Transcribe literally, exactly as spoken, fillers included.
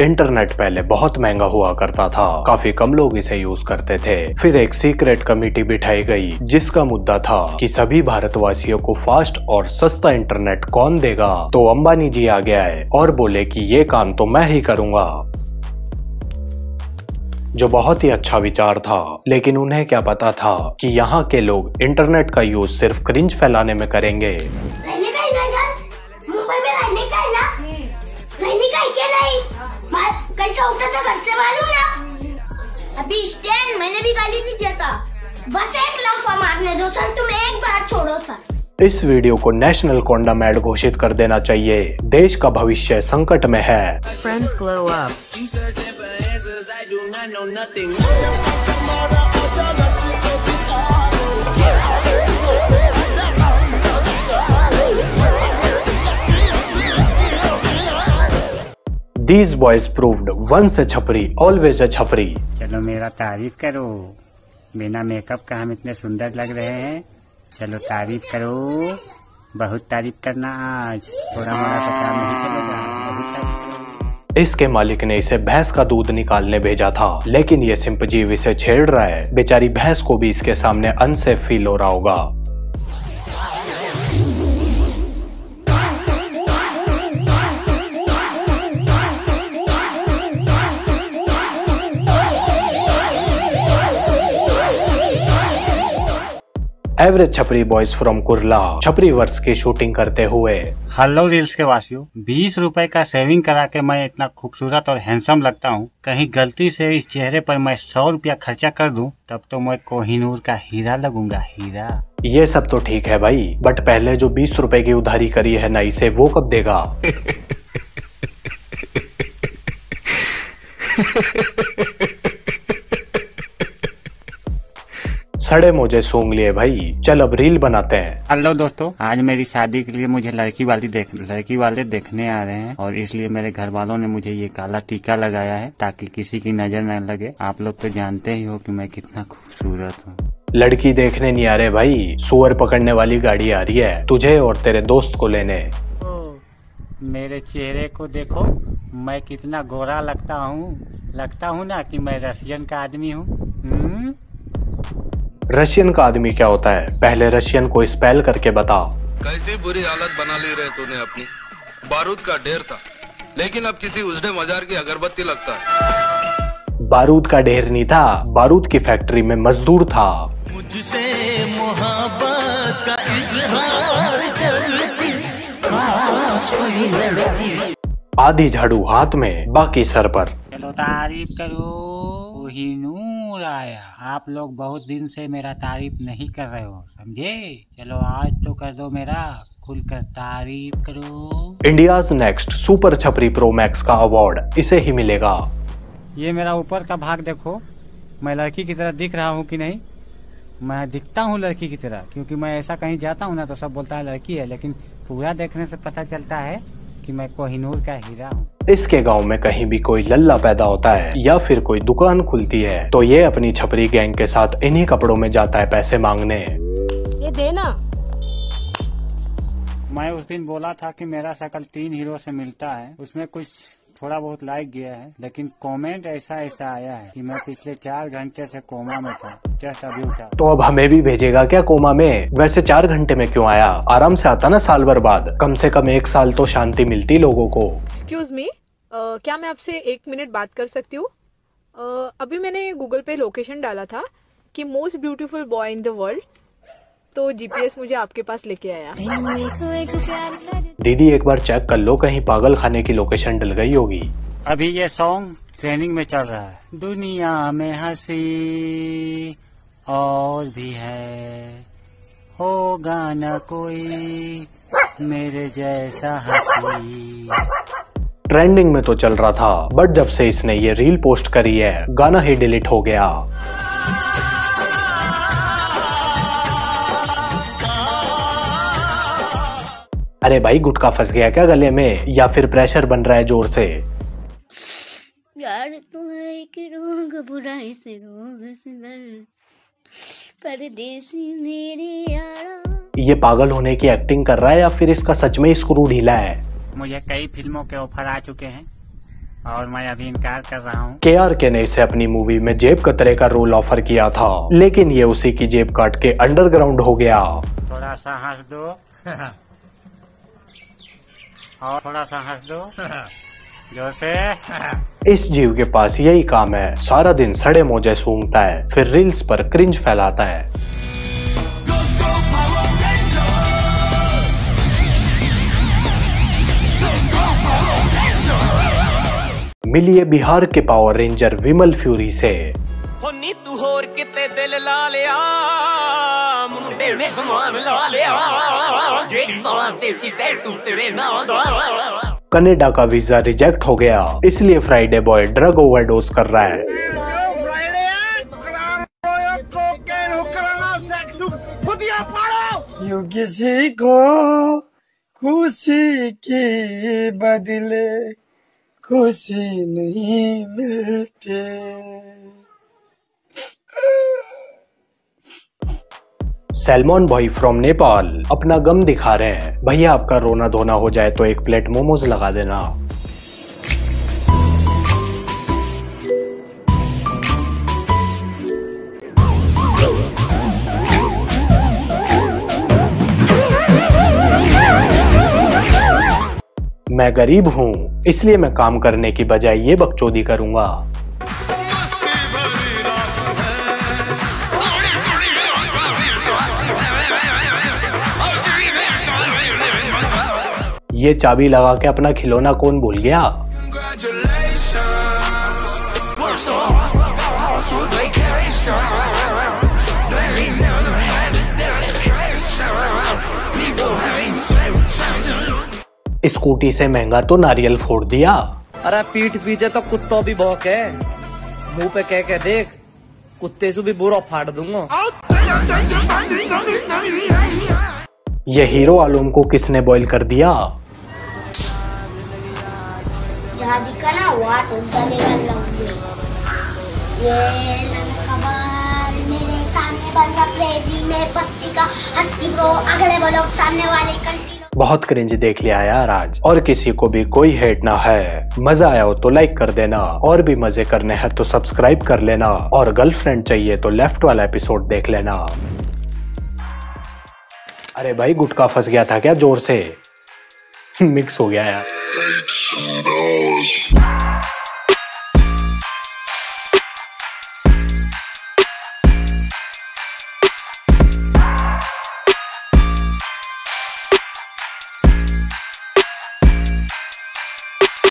Internet पहले बहुत महंगा हुआ करता था, काफी कम लोग इसे यूज करते थे। फिर एक सीक्रेट कमेटी बिठाई गई जिसका मुद्दा था कि सभी भारतवासियों को फास्ट और सस्ता इंटरनेट कौन देगा। तो अंबानी जी आ गया है और बोले कि ये काम तो मैं ही करूंगा, जो बहुत ही अच्छा विचार था। लेकिन उन्हें क्या पता था कि यहाँ के लोग इंटरनेट का यूज सिर्फ क्रिंज फैलाने में करेंगे। रहने का मुंबई में रहने का है ना, रहने का है क्या नहीं? मैं कैसा उठा था घर से मालूम ना? अभी स्टैंड मैंने भी गाली नहीं दिया था, बस एक लंफा मारने दो सर, तुम एक बार छोड़ो सर। इस वीडियो को नेशनल कोंडम ऐड घोषित कर देना चाहिए। देश का भविष्य संकट में है। Friends glow up. These boys proved once a छपरी always a छपरी। चलो मेरा तारीफ करो, बिना मेकअप का हम इतने सुंदर लग रहे हैं, चलो तारीफ करो, बहुत तारीफ करना, आज थोड़ा मोड़ा सा काम नहीं चलेगा, बहुत तारीफ करो। इसके मालिक ने इसे भैंस का दूध निकालने भेजा था, लेकिन ये सिंपजीव इसे छेड़ रहा है। बेचारी भैंस को भी इसके सामने अनसेफ फील हो रहा होगा। एवरेज छपरी बॉयज फ्रॉम कुरला छपरी वर्ष की शूटिंग करते हुए। हेलो रील्स के वासियों, बीस रुपए का सेविंग करा के मैं इतना खूबसूरत और हैंडसम लगता हूँ, कहीं गलती से इस चेहरे पर मैं सौ रुपया खर्चा कर दूँ तब तो मैं कोहिनूर का हीरा लगूंगा, हीरा। ये सब तो ठीक है भाई, बट पहले जो बीस रुपए की उधारी करी है ना, इसे वो कब देगा? सड़े मोजे सूंघ लिए भाई। चल अब रील बनाते हैं। हेलो दोस्तों, आज मेरी शादी के लिए मुझे लड़की वाली देख लड़की वाले देखने आ रहे हैं और इसलिए मेरे घर वालों ने मुझे ये काला टीका लगाया है ताकि किसी की नजर न लगे। आप लोग तो जानते ही हो कि मैं कितना खूबसूरत हूँ। लड़की देखने नहीं आ रहे भाई, सुअर पकड़ने वाली गाड़ी आ रही है तुझे और तेरे दोस्त को लेने। मेरे चेहरे को देखो, मैं कितना गोरा लगता हूँ, लगता हूँ ना कि मैं रशियन का आदमी हूँ। रशियन का आदमी क्या होता है? पहले रशियन को स्पेल करके बता। कैसी बुरी हालत बना ली रहे तूने अपनी, बारूद का ढेर था लेकिन अब किसी उजड़े मजार की अगरबत्ती लगता है। बारूद का ढेर नहीं था, बारूद की फैक्ट्री में मजदूर था। मुझसे मोहब्बत का इज़हार करती, आशोई आधी झाड़ू हाथ में बाकी सर पर। चलो तारीफ करो, वही नूर आया। आप लोग बहुत दिन से मेरा तारीफ नहीं कर रहे हो, समझे? चलो आज तो कर दो मेरा खुलकर तारीफ करो। इंडियाज नेक्स्ट सुपर छपरी प्रो मैक्स का अवार्ड इसे ही मिलेगा। ये मेरा ऊपर का भाग देखो, मैं लड़की की तरह दिख रहा हूँ कि नहीं? मैं दिखता हूँ लड़की की तरह, क्योंकि मैं ऐसा कहीं जाता हूँ ना तो सब बोलता है लड़की है, लेकिन पूरा देखने से पता चलता है कि मैं कोहिनूर का हीरा हूँ। इसके गांव में कहीं भी कोई लल्ला पैदा होता है या फिर कोई दुकान खुलती है तो ये अपनी छपरी गैंग के साथ इन्हीं कपड़ों में जाता है पैसे मांगने। ये देना। मैं उस दिन बोला था कि मेरा शकल तीन हीरो से मिलता है, उसमें कुछ थोड़ा बहुत लाइक गया है, लेकिन कमेंट ऐसा ऐसा आया है कि मैं पिछले चार घंटे से कोमा में था, जस्ट अभी उठा। तो अब हमें भी भेजेगा क्या कोमा में? वैसे चार घंटे में क्यों आया, आराम से आता ना साल भर बाद, कम से कम एक साल तो शांति मिलती लोगों को। एक्सक्यूज मी, क्या मैं आपसे एक मिनट बात कर सकती हूँ? uh, अभी मैंने गूगल पे लोकेशन डाला था कि most beautiful boy in the world, तो जीपीएस मुझे आपके पास लेके आया। दीदी एक बार चेक कर लो, कहीं पागल खाने की लोकेशन डल गई होगी। अभी ये सॉन्ग ट्रेनिंग में चल रहा है। दुनिया में हंसी और भी है, होगा न कोई मेरे जैसा हंसी। ट्रेंडिंग में तो चल रहा था, बट जब से इसने ये रील पोस्ट करी है गाना ही डिलीट हो गया। अरे भाई गुटखा फंस गया क्या गले में, या फिर प्रेशर बन रहा है जोर से? यार तुम्हारे रोग बुराई से रोग से दर्द परदेसी मेरे यारा। ये पागल होने की एक्टिंग कर रहा है या फिर इसका सच में स्क्रू ढीला है? मुझे कई फिल्मों के ऑफर आ चुके हैं, और मैं अभी इनकार कर रहा हूँ। के आर के ने इसे अपनी मूवी में जेब कतरे का रोल ऑफर किया था, लेकिन ये उसी की जेब काट के अंडरग्राउंड हो गया। थोड़ा सा हंस दो और थोड़ा सा हंस दो जोर से। इस जीव के पास यही काम है, सारा दिन सड़े मोजे सूंघता है, फिर रील्स पर क्रिंज फैलाता है। मिलिए बिहार के पावर रेंजर विमल फ्यूरी से। कनाडा का वीजा रिजेक्ट हो गया, इसलिए फ्राइडे बॉय ड्रग ओवरडोज कर रहा है। खुशी के बदले खुशी नहीं मिलते। सलमान भाई फ्रॉम नेपाल अपना गम दिखा रहे हैं। भैया आपका रोना धोना हो जाए तो एक प्लेट मोमोज लगा देना। मैं गरीब हूँ, इसलिए मैं काम करने की बजाय ये बकचोदी करूँगा। ये चाबी लगा के अपना खिलौना कौन भूल गया। स्कूटी से महंगा तो नारियल फोड़ दिया। अरे पीठ पीछे तो कुत्ता भी भौंके है, मुंह पे कह के देख, कुत्ते से भी बुरा फाड़ दूंगा। ये हीरो आलम को किसने बॉयल कर दिया। बहुत क्रिंज देख लिया यार आज, और किसी को भी कोई हेट ना है। मजा आया हो तो लाइक कर देना, और भी मजे करने हैं तो सब्सक्राइब कर लेना, और गर्लफ्रेंड चाहिए तो लेफ्ट वाला एपिसोड देख लेना। अरे भाई गुटखा फंस गया था क्या, जोर से मिक्स हो गया यार।